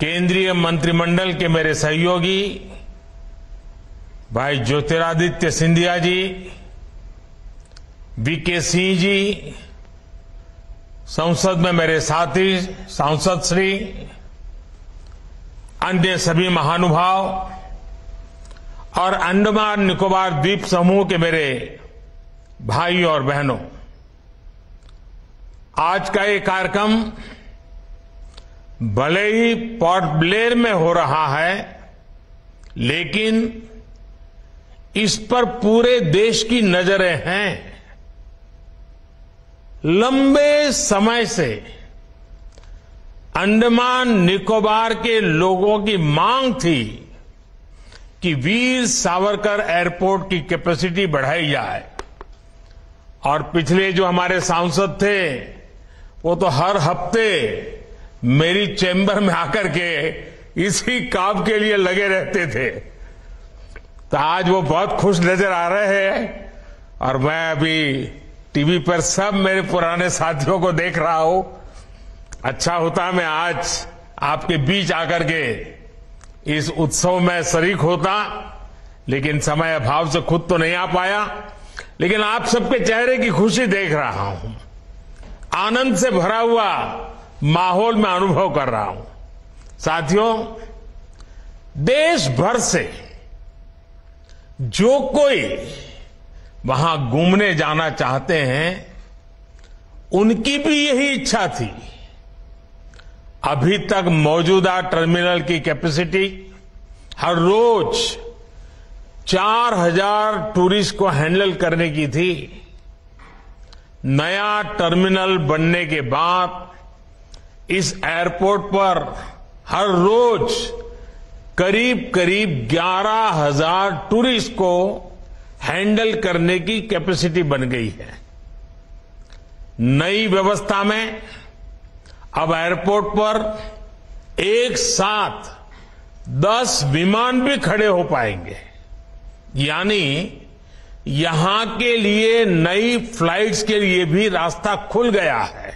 केंद्रीय मंत्रिमंडल के मेरे सहयोगी भाई ज्योतिरादित्य सिंधिया जी, वीके सिंह जी, संसद में मेरे साथी सांसद श्री, अन्य सभी महानुभाव और अंडमान निकोबार द्वीप समूह के मेरे भाई और बहनों, आज का ये कार्यक्रम भले ही पोर्ट ब्लेयर में हो रहा है, लेकिन इस पर पूरे देश की नजरें हैं। लंबे समय से अंडमान निकोबार के लोगों की मांग थी कि वीर सावरकर एयरपोर्ट की कैपेसिटी बढ़ाई जाए, और पिछले जो हमारे सांसद थे वो तो हर हफ्ते मेरी चैम्बर में आकर के इसी काम के लिए लगे रहते थे, तो आज वो बहुत खुश नजर आ रहे हैं। और मैं अभी टीवी पर सब मेरे पुराने साथियों को देख रहा हूं, अच्छा होता मैं आज आपके बीच आकर के इस उत्सव में शरीक होता, लेकिन समय अभाव से खुद तो नहीं आ पाया, लेकिन आप सबके चेहरे की खुशी देख रहा हूं, आनंद से भरा हुआ माहौल में अनुभव कर रहा हूं। साथियों, देश भर से जो कोई वहां घूमने जाना चाहते हैं, उनकी भी यही इच्छा थी। अभी तक मौजूदा टर्मिनल की कैपेसिटी हर रोज 4000 टूरिस्ट को हैंडल करने की थी। नया टर्मिनल बनने के बाद इस एयरपोर्ट पर हर रोज करीब करीब 11000 टूरिस्ट को हैंडल करने की कैपेसिटी बन गई है। नई व्यवस्था में अब एयरपोर्ट पर एक साथ 10 विमान भी खड़े हो पाएंगे, यानी यहां के लिए नई फ्लाइट्स के लिए भी रास्ता खुल गया है।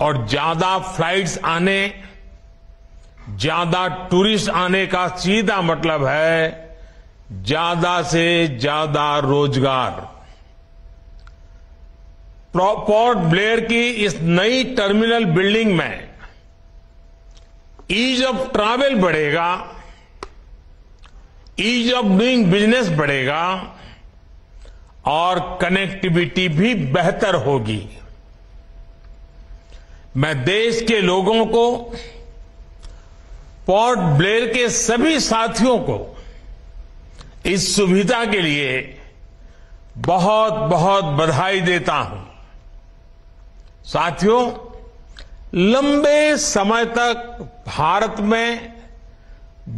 और ज्यादा फ्लाइट्स आने, ज्यादा टूरिस्ट आने का सीधा मतलब है ज्यादा से ज्यादा रोजगार। पोर्ट ब्लेयर की इस नई टर्मिनल बिल्डिंग में ईज ऑफ ट्रैवल बढ़ेगा, ईज ऑफ डूइंग बिजनेस बढ़ेगा और कनेक्टिविटी भी बेहतर होगी। मैं देश के लोगों को, पोर्ट ब्लेयर के सभी साथियों को इस सुविधा के लिए बहुत बहुत बधाई देता हूं। साथियों, लंबे समय तक भारत में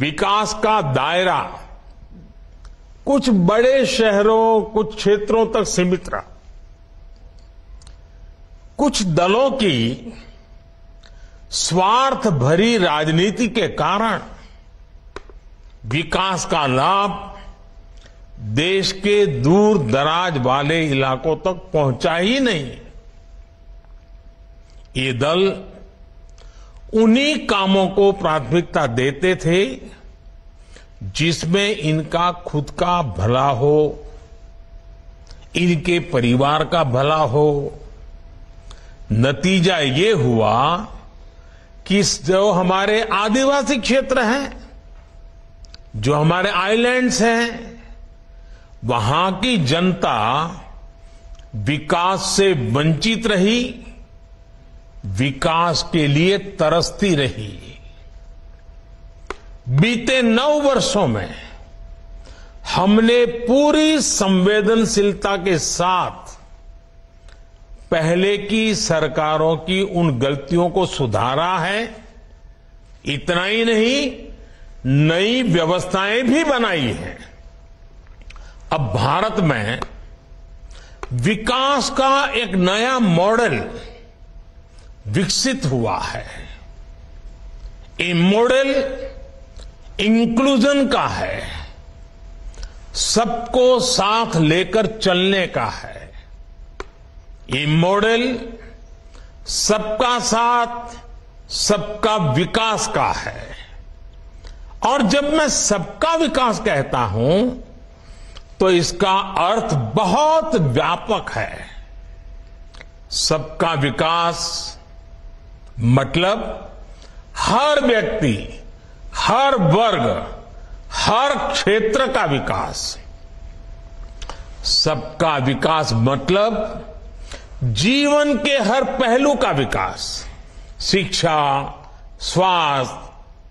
विकास का दायरा कुछ बड़े शहरों, कुछ क्षेत्रों तक सीमित रहा। कुछ दलों की स्वार्थ भरी राजनीति के कारण विकास का लाभ देश के दूर दराज वाले इलाकों तक पहुंचा ही नहीं। ये दल उन्हीं कामों को प्राथमिकता देते थे जिसमें इनका खुद का भला हो, इनके परिवार का भला हो। नतीजा ये हुआ कि जो हमारे आदिवासी क्षेत्र हैं, जो हमारे आइलैंड्स हैं, वहां की जनता विकास से वंचित रही, विकास के लिए तरसती रही। बीते 9 वर्षों में हमने पूरी संवेदनशीलता के साथ पहले की सरकारों की उन गलतियों को सुधारा है। इतना ही नहीं, नई व्यवस्थाएं भी बनाई हैं। अब भारत में विकास का एक नया मॉडल विकसित हुआ है। ये मॉडल इंक्लूजन का है, सबको साथ लेकर चलने का है। ये मॉडल सबका साथ सबका विकास का है। और जब मैं सबका विकास कहता हूं तो इसका अर्थ बहुत व्यापक है। सबका विकास मतलब हर व्यक्ति, हर वर्ग, हर क्षेत्र का विकास। सबका विकास मतलब जीवन के हर पहलू का विकास, शिक्षा, स्वास्थ्य,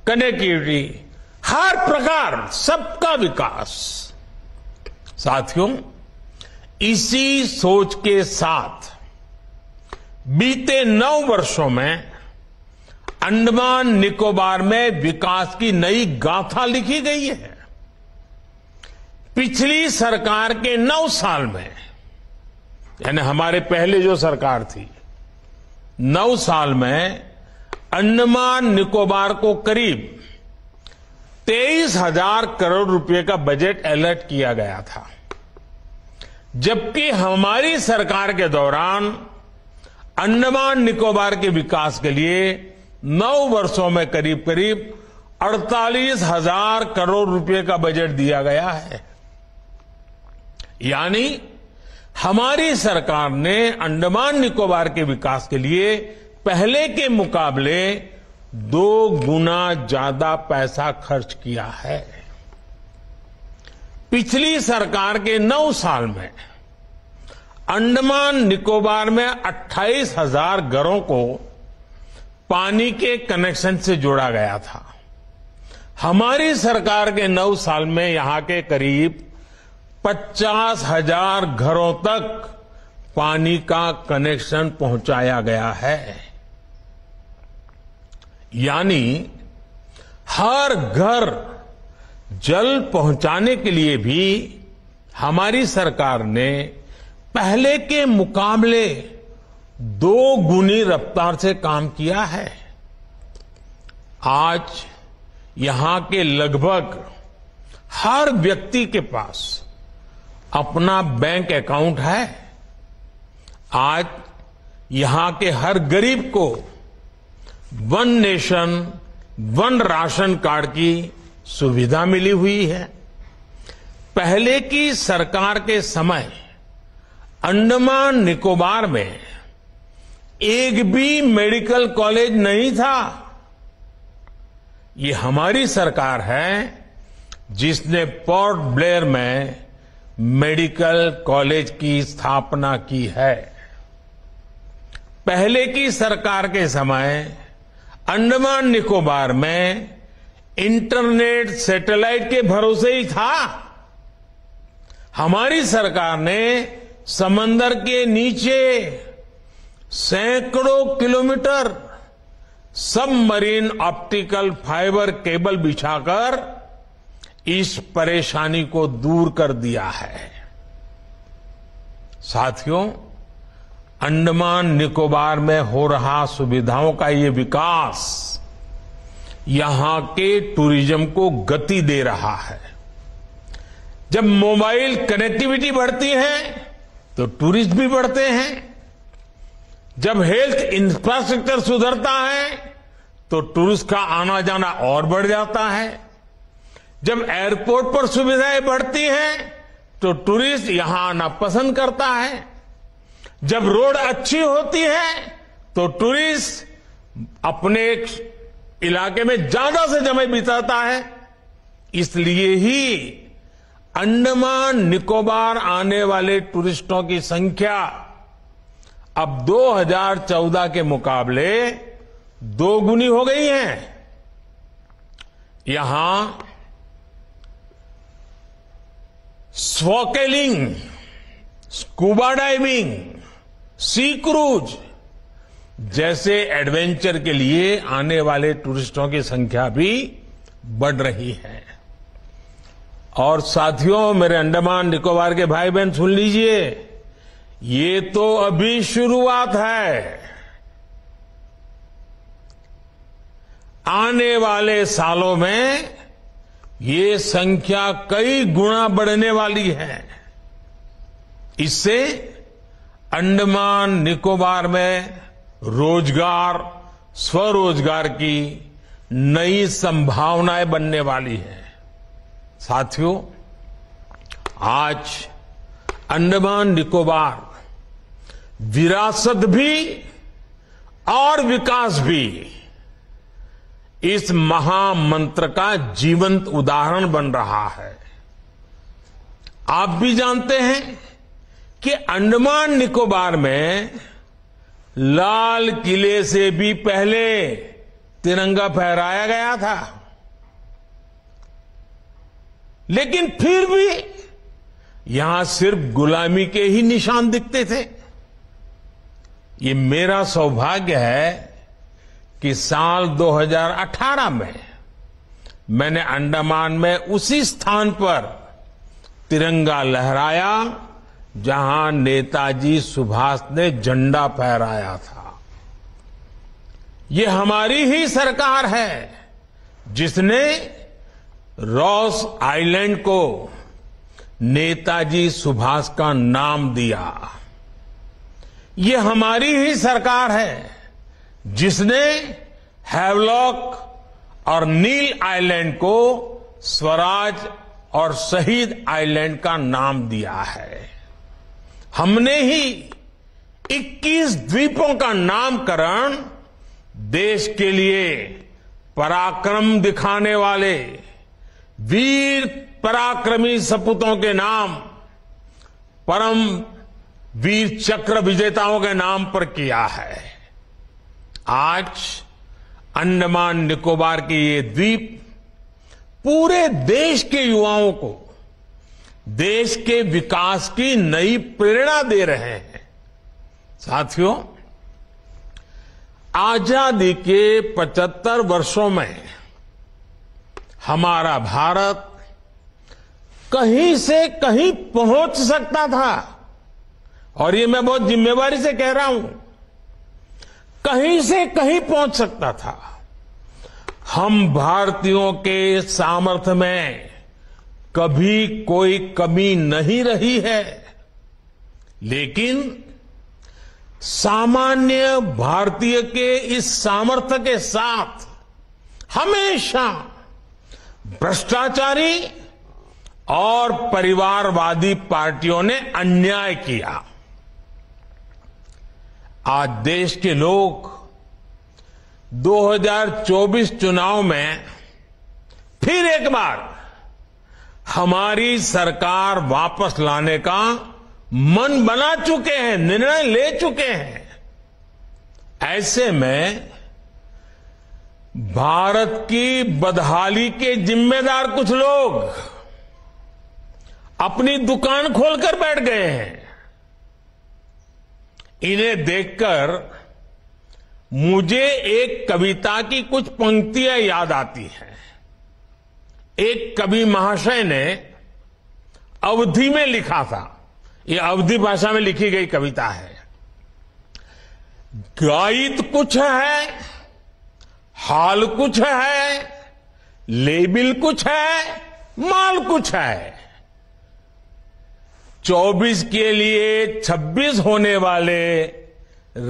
कनेक्टिविटी, हर प्रकार सबका विकास। साथियों, इसी सोच के साथ बीते 9 वर्षों में अंडमान निकोबार में विकास की नई गाथा लिखी गई है। पिछली सरकार के 9 साल में, यानी हमारे पहले जो सरकार थी, 9 साल में अंडमान निकोबार को करीब 23,000 करोड़ रुपए का बजट अलॉट किया गया था, जबकि हमारी सरकार के दौरान अंडमान निकोबार के विकास के लिए 9 वर्षों में करीब करीब 48,000 करोड़ रुपए का बजट दिया गया है। यानी हमारी सरकार ने अंडमान निकोबार के विकास के लिए पहले के मुकाबले 2 गुना ज्यादा पैसा खर्च किया है। पिछली सरकार के 9 साल में अंडमान निकोबार में 28,000 घरों को पानी के कनेक्शन से जोड़ा गया था। हमारी सरकार के 9 साल में यहां के करीब 50,000 घरों तक पानी का कनेक्शन पहुंचाया गया है। यानी हर घर जल पहुंचाने के लिए भी हमारी सरकार ने पहले के मुकाबले 2 गुनी रफ्तार से काम किया है। आज यहां के लगभग हर व्यक्ति के पास अपना बैंक अकाउंट है। आज यहां के हर गरीब को one nation one ration card की सुविधा मिली हुई है। पहले की सरकार के समय अंडमान निकोबार में एक भी मेडिकल कॉलेज नहीं था। ये हमारी सरकार है जिसने पोर्ट ब्लेयर में मेडिकल कॉलेज की स्थापना की है। पहले की सरकार के समय अंडमान निकोबार में इंटरनेट सैटेलाइट के भरोसे ही था। हमारी सरकार ने समंदर के नीचे सैकड़ों kilometre submarine optical fibre cable बिछाकर इस परेशानी को दूर कर दिया है। साथियों, अंडमान निकोबार में हो रहा सुविधाओं का ये विकास यहां के टूरिज्म को गति दे रहा है। जब मोबाइल कनेक्टिविटी बढ़ती है तो टूरिस्ट भी बढ़ते हैं। जब हेल्थ इंफ्रास्ट्रक्चर सुधरता है तो टूरिस्ट का आना जाना और बढ़ जाता है। जब एयरपोर्ट पर सुविधाएं बढ़ती हैं तो टूरिस्ट यहां आना पसंद करता है। जब रोड अच्छी होती है तो टूरिस्ट अपने इलाके में ज्यादा से समय बिताता है। इसलिए ही अंडमान निकोबार आने वाले टूरिस्टों की संख्या अब 2014 के मुकाबले 2 गुनी हो गई है। यहां snorkelling, scuba diving, sea cruise जैसे एडवेंचर के लिए आने वाले टूरिस्टों की संख्या भी बढ़ रही है। और साथियों, मेरे अंडमान निकोबार के भाई बहन, सुन लीजिए, ये तो अभी शुरुआत है। आने वाले सालों में ये संख्या कई गुना बढ़ने वाली है। इससे अंडमान निकोबार में रोजगार, स्वरोजगार की नई संभावनाएं बनने वाली है। साथियों, आज अंडमान निकोबार विरासत भी और विकास भी इस महामंत्र का जीवंत उदाहरण बन रहा है। आप भी जानते हैं कि अंडमान निकोबार में लाल किले से भी पहले तिरंगा फहराया गया था, लेकिन फिर भी यहां सिर्फ गुलामी के ही निशान दिखते थे। ये मेरा सौभाग्य है कि साल 2018 में मैंने अंडमान में उसी स्थान पर तिरंगा लहराया जहां नेताजी सुभाष ने झंडा फहराया था। ये हमारी ही सरकार है जिसने रॉस आइलैंड को नेताजी सुभाष का नाम दिया। ये हमारी ही सरकार है जिसने हैवलॉक और नील आइलैंड को स्वराज और शहीद आइलैंड का नाम दिया है। हमने ही 21 द्वीपों का नामकरण देश के लिए पराक्रम दिखाने वाले वीर पराक्रमी सपूतों के नाम, परम वीर चक्र विजेताओं के नाम पर किया है। आज अंडमान निकोबार के ये द्वीप पूरे देश के युवाओं को देश के विकास की नई प्रेरणा दे रहे हैं। साथियों, आजादी के 75 वर्षों में हमारा भारत कहीं से कहीं पहुंच सकता था, और ये मैं बहुत जिम्मेदारी से कह रहा हूं, कहीं से कहीं पहुंच सकता था। हम भारतीयों के सामर्थ्य में कभी कोई कमी नहीं रही है, लेकिन सामान्य भारतीय के इस सामर्थ्य के साथ हमेशा भ्रष्टाचारी और परिवारवादी पार्टियों ने अन्याय किया। आज देश के लोग 2024 चुनाव में फिर एक बार हमारी सरकार वापस लाने का मन बना चुके हैं, निर्णय ले चुके हैं। ऐसे में भारत की बदहाली के जिम्मेदार कुछ लोग अपनी दुकान खोलकर बैठ गए हैं। इन्हें देखकर मुझे एक कविता की कुछ पंक्तियां याद आती हैं। एक कवि महाशय ने अवधी में लिखा था, ये अवधी भाषा में लिखी गई कविता है। गायित कुछ है, हाल कुछ है, लेबिल कुछ है, माल कुछ है। 24 के लिए 26 होने वाले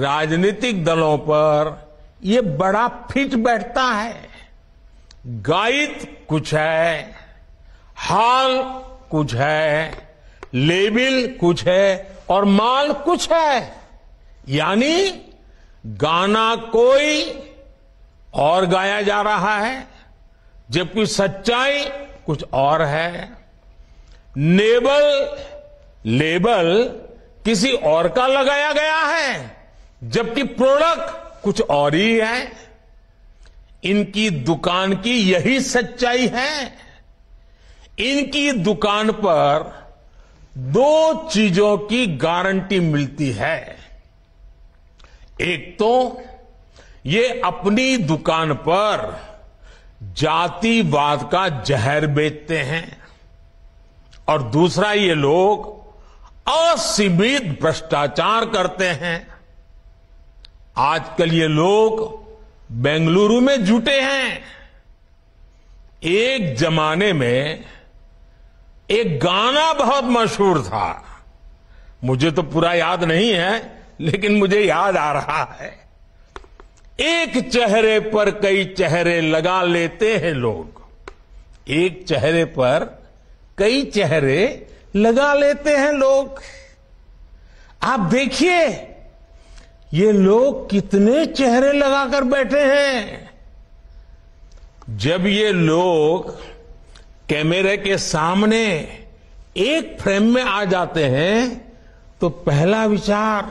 राजनीतिक दलों पर ये बड़ा फिट बैठता है। गायित कुछ है, हाल कुछ है, लेबिल कुछ है और माल कुछ है। यानी गाना कोई और गाया जा रहा है जबकि सच्चाई कुछ और है। नेबल लेबल किसी और का लगाया गया है जबकि प्रोडक्ट कुछ और ही है। इनकी दुकान की यही सच्चाई है। इनकी दुकान पर दो चीजों की गारंटी मिलती है। एक तो ये अपनी दुकान पर जातिवाद का जहर बेचते हैं, और दूसरा ये लोग असीमित भ्रष्टाचार करते हैं। आजकल ये लोग बेंगलुरु में जुटे हैं। एक जमाने में एक गाना बहुत मशहूर था, मुझे तो पूरा याद नहीं है लेकिन मुझे याद आ रहा है। एक चेहरे पर कई चेहरे लगा लेते हैं लोग, एक चेहरे पर कई चेहरे लगा लेते हैं लोग। आप देखिए ये लोग कितने चेहरे लगाकर बैठे हैं। जब ये लोग कैमरे के सामने एक फ्रेम में आ जाते हैं तो पहला विचार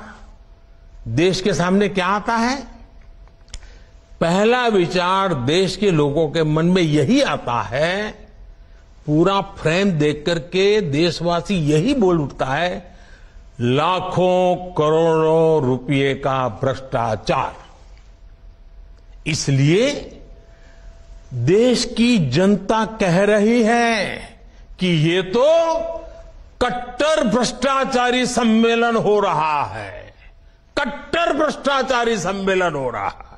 देश के सामने क्या आता है? पहला विचार देश के लोगों के मन में यही आता है, पूरा फ्रेम देख करके देशवासी यही बोल उठता है, लाखों करोड़ों रुपए का भ्रष्टाचार। इसलिए देश की जनता कह रही है कि ये तो कट्टर भ्रष्टाचारी सम्मेलन हो रहा है, कट्टर भ्रष्टाचारी सम्मेलन हो रहा है।